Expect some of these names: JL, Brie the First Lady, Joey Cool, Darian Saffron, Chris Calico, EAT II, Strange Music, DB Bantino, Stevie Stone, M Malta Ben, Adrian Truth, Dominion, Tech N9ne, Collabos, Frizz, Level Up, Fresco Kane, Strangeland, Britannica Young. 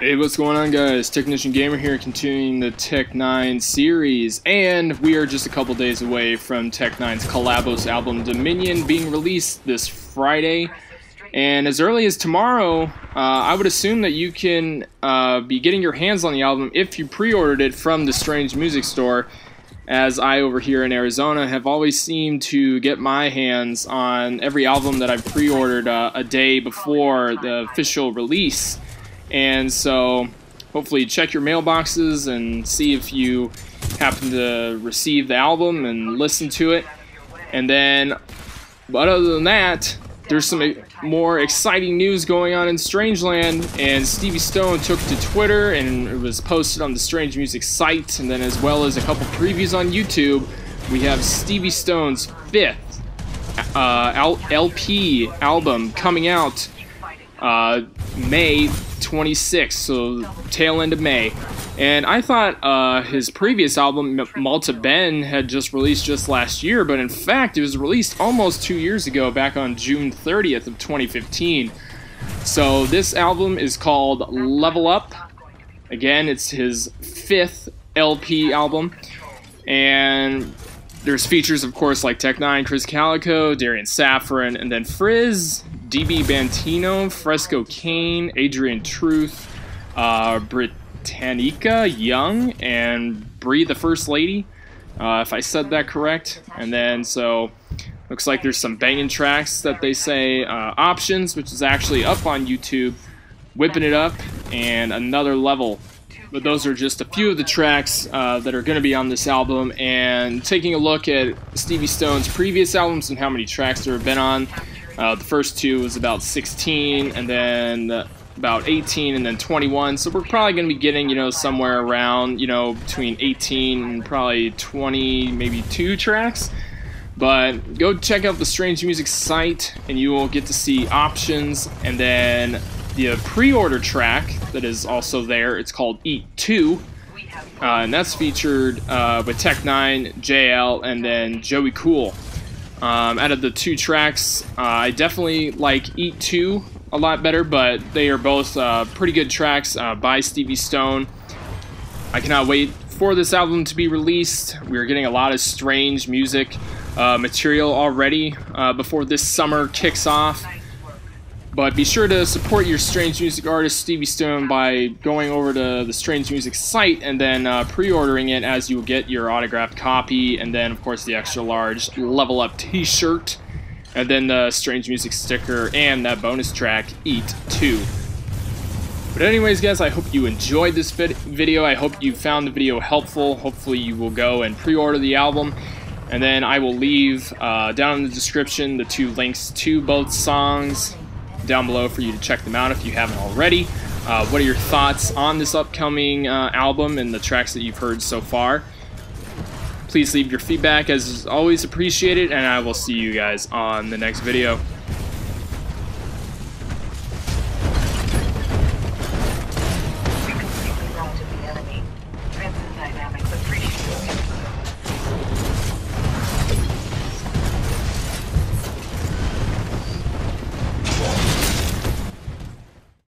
Hey, what's going on, guys? Technician Gamer here, continuing the Tech N9ne series, and we are just a couple days away from Tech N9ne's Collabos album Dominion being released this Friday, and as early as tomorrow, I would assume that you can be getting your hands on the album if you pre-ordered it from the Strange Music store, as I over here in Arizona have always seemed to get my hands on every album that I pre-ordered a day before the official release. And so hopefully check your mailboxes and see if you happen to receive the album and listen to it. And then, but other than that, there's some more exciting news going on in Strangeland, and Stevie Stone took to Twitter, and it was posted on the Strange Music site, and then as well as a couple previews on YouTube. We have Stevie Stone's fifth LP album coming out May 26th, so tail end of May. And I thought his previous album, M Malta Ben, had just released just last year, but in fact it was released almost 2 years ago, back on June 30th of 2015. So this album is called Level Up. Again, it's his fifth LP album, and there's features, of course, like Tech N9ne, Chris Calico, Darian Saffron, and then Frizz, DB Bantino, Fresco Kane, Adrian Truth, Britannica Young, and Brie the First Lady, if I said that correct. And then, so, looks like there's some banging tracks that they say, Options, which is actually up on YouTube, Whipping It Up, and Another Level. But those are just a few of the tracks that are going to be on this album. And taking a look at Stevie Stone's previous albums and how many tracks there have been on, the first two was about 16, and then about 18, and then 21. So we're probably going to be getting, you know, somewhere around, you know, between 18 and probably 20, maybe 2 tracks. But go check out the Strange Music site, and you will get to see Options, and then the pre-order track that is also there, it's called EAT II, and that's featured with Tech N9ne, JL, and then Joey Cool. Out of the 2 tracks, I definitely like EAT II a lot better, but they are both pretty good tracks by Stevie Stone. I cannot wait for this album to be released. We're getting a lot of Strange Music material already before this summer kicks off. But be sure to support your Strange Music artist, Stevie Stone, by going over to the Strange Music site and then pre-ordering it, as you will get your autographed copy, and then, of course, the extra-large Level Up t-shirt, and then the Strange Music sticker, and that bonus track, EAT II. But anyways, guys, I hope you enjoyed this video. I hope you found the video helpful. Hopefully you will go and pre-order the album. And then I will leave down in the description the 2 links to both songs down below for you to check them out if you haven't already. What are your thoughts on this upcoming album and the tracks that you've heard so far? Please leave your feedback, as is always appreciated, and I will see you guys on the next video.